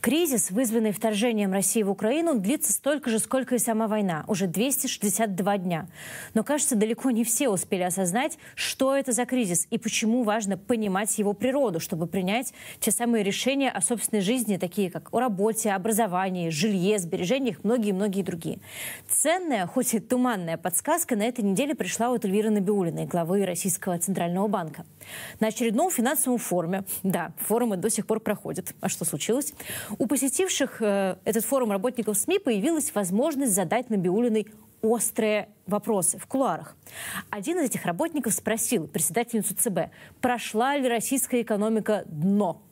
Кризис, вызванный вторжением России в Украину, длится столько же, сколько и сама война. Уже 262 дня. Но, кажется, далеко не все успели осознать, что это за кризис и почему важно понимать его природу, чтобы принять те самые решения о собственной жизни, такие как о работе, образовании, жилье, сбережениях, многие-многие другие. Ценная, хоть и туманная подсказка на этой неделе пришла от Эльвиры Набиуллиной, главы Российского Центрального банка. На очередном финансовом форуме, да, форумы до сих пор проходят, а что случилось? У посетивших этот форум работников СМИ появилась возможность задать Набиуллиной острые вопросы в кулуарах. Один из этих работников спросил председательницу ЦБ, прошла ли российская экономика дно.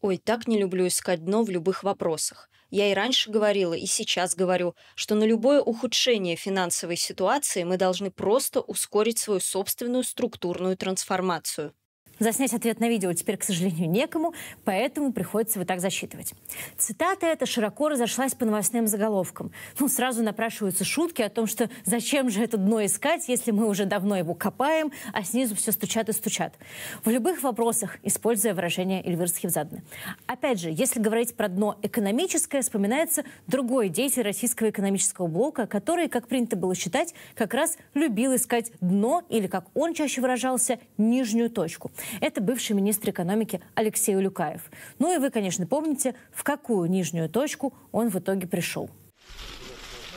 «Ой, так не люблю искать дно в любых вопросах. Я и раньше говорила, и сейчас говорю, что на любое ухудшение финансовой ситуации мы должны просто ускорить свою собственную структурную трансформацию». Заснять ответ на видео теперь, к сожалению, некому, поэтому приходится вот так зачитывать. Цитата эта широко разошлась по новостным заголовкам. Ну, сразу напрашиваются шутки о том, что зачем же это дно искать, если мы уже давно его копаем, а снизу все стучат и стучат. В любых вопросах, используя выражение Эльвиры Набиуллиной. Опять же, если говорить про дно экономическое, вспоминается другой деятель российского экономического блока, который, как принято было считать, как раз любил искать дно, или, как он чаще выражался, нижнюю точку. Это бывший министр экономики Алексей Улюкаев. Ну и вы, конечно, помните, в какую нижнюю точку он в итоге пришел.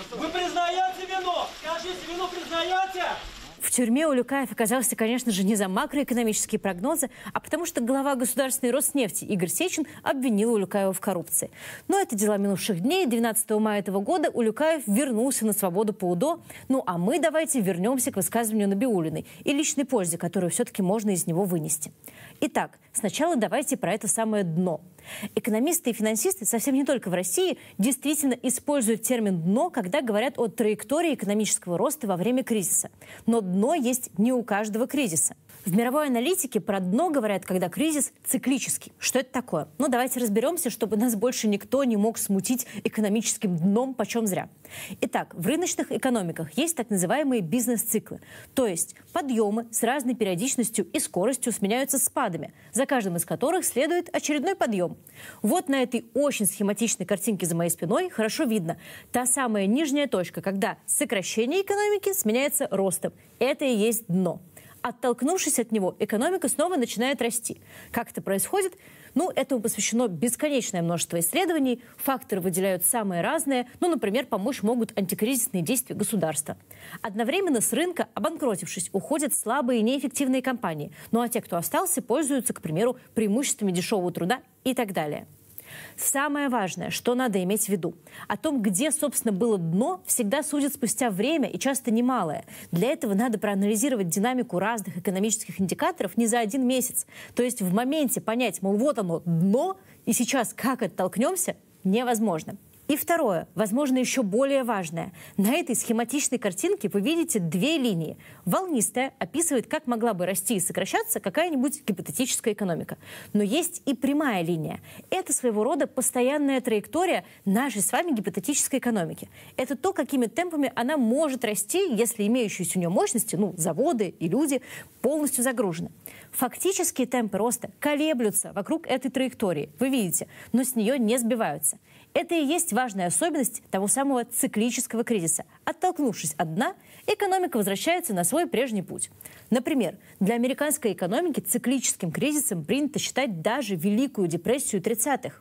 Вы признаете вину? Скажите, вину признаете? В тюрьме Улюкаев оказался, конечно же, не за макроэкономические прогнозы, а потому что глава Государственной Роснефти Игорь Сечин обвинил Улюкаева в коррупции. Но это дела минувших дней. 12 мая этого года Улюкаев вернулся на свободу по УДО. Ну а мы давайте вернемся к высказыванию Набиуллиной и личной пользе, которую все-таки можно из него вынести. Итак, сначала давайте про это самое дно. Экономисты и финансисты, совсем не только в России, действительно используют термин «дно», когда говорят о траектории экономического роста во время кризиса. Но дно есть не у каждого кризиса. В мировой аналитике про дно говорят, когда кризис циклический. Что это такое? Ну, давайте разберемся, чтобы нас больше никто не мог смутить экономическим дном почем зря. Итак, в рыночных экономиках есть так называемые бизнес-циклы. То есть подъемы с разной периодичностью и скоростью сменяются спадами, за каждым из которых следует очередной подъем. Вот на этой очень схематичной картинке за моей спиной хорошо видно та самая нижняя точка, когда сокращение экономики сменяется ростом. Это и есть дно. Оттолкнувшись от него, экономика снова начинает расти. Как это происходит? Ну, этому посвящено бесконечное множество исследований. Факторы выделяют самые разные. Ну, например, помочь могут антикризисные действия государства. Одновременно с рынка, обанкротившись, уходят слабые и неэффективные компании. Ну, а те, кто остался, пользуются, к примеру, преимуществами дешевого труда и так далее. Самое важное, что надо иметь в виду. О том, где, собственно, было дно, всегда судят спустя время и часто немалое. Для этого надо проанализировать динамику разных экономических индикаторов не за один месяц. То есть в моменте понять, мол, вот оно, дно, и сейчас как оттолкнемся, невозможно. И второе, возможно, еще более важное. На этой схематичной картинке вы видите две линии. Волнистая описывает, как могла бы расти и сокращаться какая-нибудь гипотетическая экономика. Но есть и прямая линия. Это своего рода постоянная траектория нашей с вами гипотетической экономики. Это то, какими темпами она может расти, если имеющиеся у нее мощности, ну, заводы и люди, полностью загружены. Фактические темпы роста колеблются вокруг этой траектории, вы видите, но с нее не сбиваются. Это и есть важная особенность того самого циклического кризиса. Оттолкнувшись от дна, экономика возвращается на свой прежний путь. Например, для американской экономики циклическим кризисом принято считать даже Великую депрессию 30-х.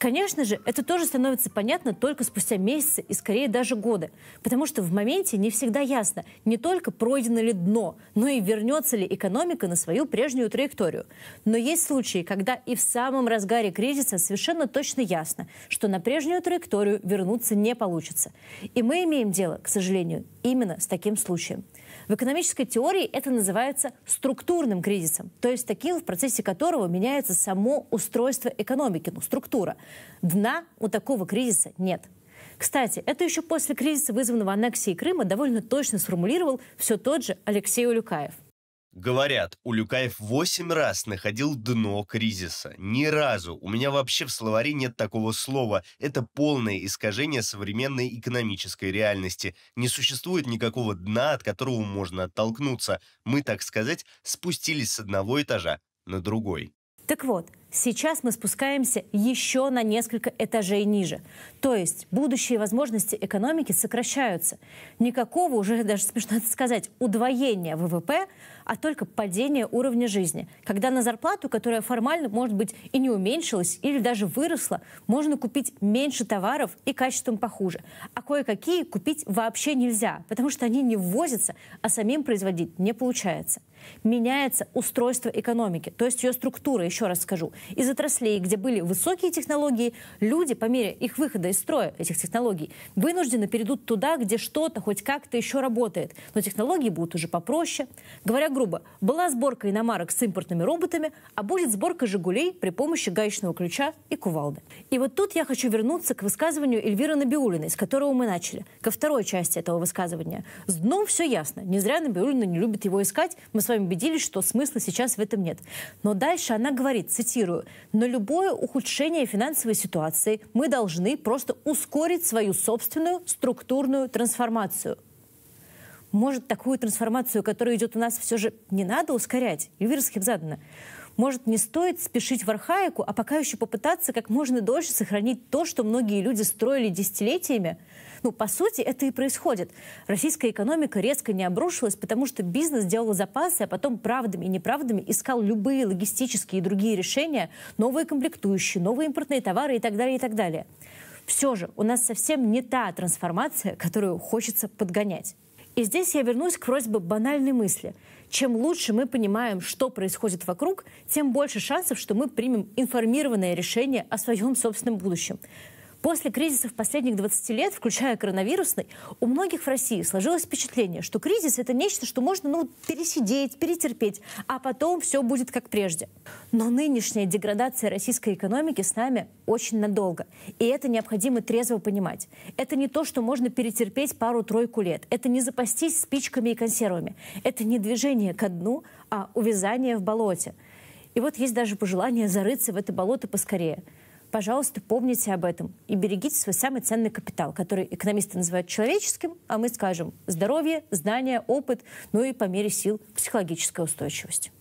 Конечно же, это тоже становится понятно только спустя месяцы и, скорее, даже годы. Потому что в моменте не всегда ясно, не только пройдено ли дно, но и вернется ли экономика на свою прежнюю траекторию. Но есть случаи, когда и в самом разгаре кризиса совершенно точно ясно, что на прежнюю траекторию вернуться не получится. И мы имеем дело, к сожалению, именно с таким случаем. В экономической теории это называется структурным кризисом, то есть таким, в процессе которого меняется само устройство экономики, ну, структура. Дна у такого кризиса нет. Кстати, это еще после кризиса, вызванного аннексией Крыма, довольно точно сформулировал все тот же Алексей Улюкаев. Говорят, Улюкаев 8 раз находил дно кризиса. Ни разу. У меня вообще в словаре нет такого слова. Это полное искажение современной экономической реальности. Не существует никакого дна, от которого можно оттолкнуться. Мы, так сказать, спустились с одного этажа на другой. Так вот, сейчас мы спускаемся еще на несколько этажей ниже. То есть будущие возможности экономики сокращаются. Никакого, уже даже смешно сказать, удвоения ВВП, а только падение уровня жизни. Когда на зарплату, которая формально, может быть, и не уменьшилась, или даже выросла, можно купить меньше товаров и качеством похуже. А кое-какие купить вообще нельзя, потому что они не ввозятся, а самим производить не получается. Меняется устройство экономики, то есть ее структура, еще раз скажу. Из отраслей, где были высокие технологии, люди по мере их выхода из строя этих технологий вынуждены перейдут туда, где что-то хоть как-то еще работает. Но технологии будут уже попроще. Говоря грубо, была сборка иномарок с импортными роботами, а будет сборка «Жигулей» при помощи гаечного ключа и кувалды. И вот тут я хочу вернуться к высказыванию Эльвиры Набиуллиной, с которого мы начали, ко второй части этого высказывания. С дном все ясно. Не зря Набиуллина не любит его искать. Мы с вами убедились, что смысла сейчас в этом нет. Но дальше она говорит, цитирую, «На любое ухудшение финансовой ситуации мы должны просто ускорить свою собственную структурную трансформацию». Может, такую трансформацию, которая идет у нас, все же не надо ускорять? Ювирским задано. Может, не стоит спешить в архаику, а пока еще попытаться как можно дольше сохранить то, что многие люди строили десятилетиями? Ну, по сути, это и происходит. Российская экономика резко не обрушилась, потому что бизнес делал запасы, а потом правдами и неправдами искал любые логистические и другие решения, новые комплектующие, новые импортные товары и так далее, и так далее. Все же у нас совсем не та трансформация, которую хочется подгонять. И здесь я вернусь к просьбе банальной мысли. Чем лучше мы понимаем, что происходит вокруг, тем больше шансов, что мы примем информированное решение о своем собственном будущем. После кризисов последних 20 лет, включая коронавирусный, у многих в России сложилось впечатление, что кризис – это нечто, что можно пересидеть, перетерпеть, а потом все будет как прежде. Но нынешняя деградация российской экономики с нами очень надолго. И это необходимо трезво понимать. Это не то, что можно перетерпеть пару-тройку лет. Это не запастись спичками и консервами. Это не движение ко дну, а увязание в болоте. И вот есть даже пожелание зарыться в это болото поскорее. Пожалуйста, помните об этом и берегите свой самый ценный капитал, который экономисты называют человеческим, а мы скажем здоровье, знания, опыт, ну и по мере сил психологическая устойчивость.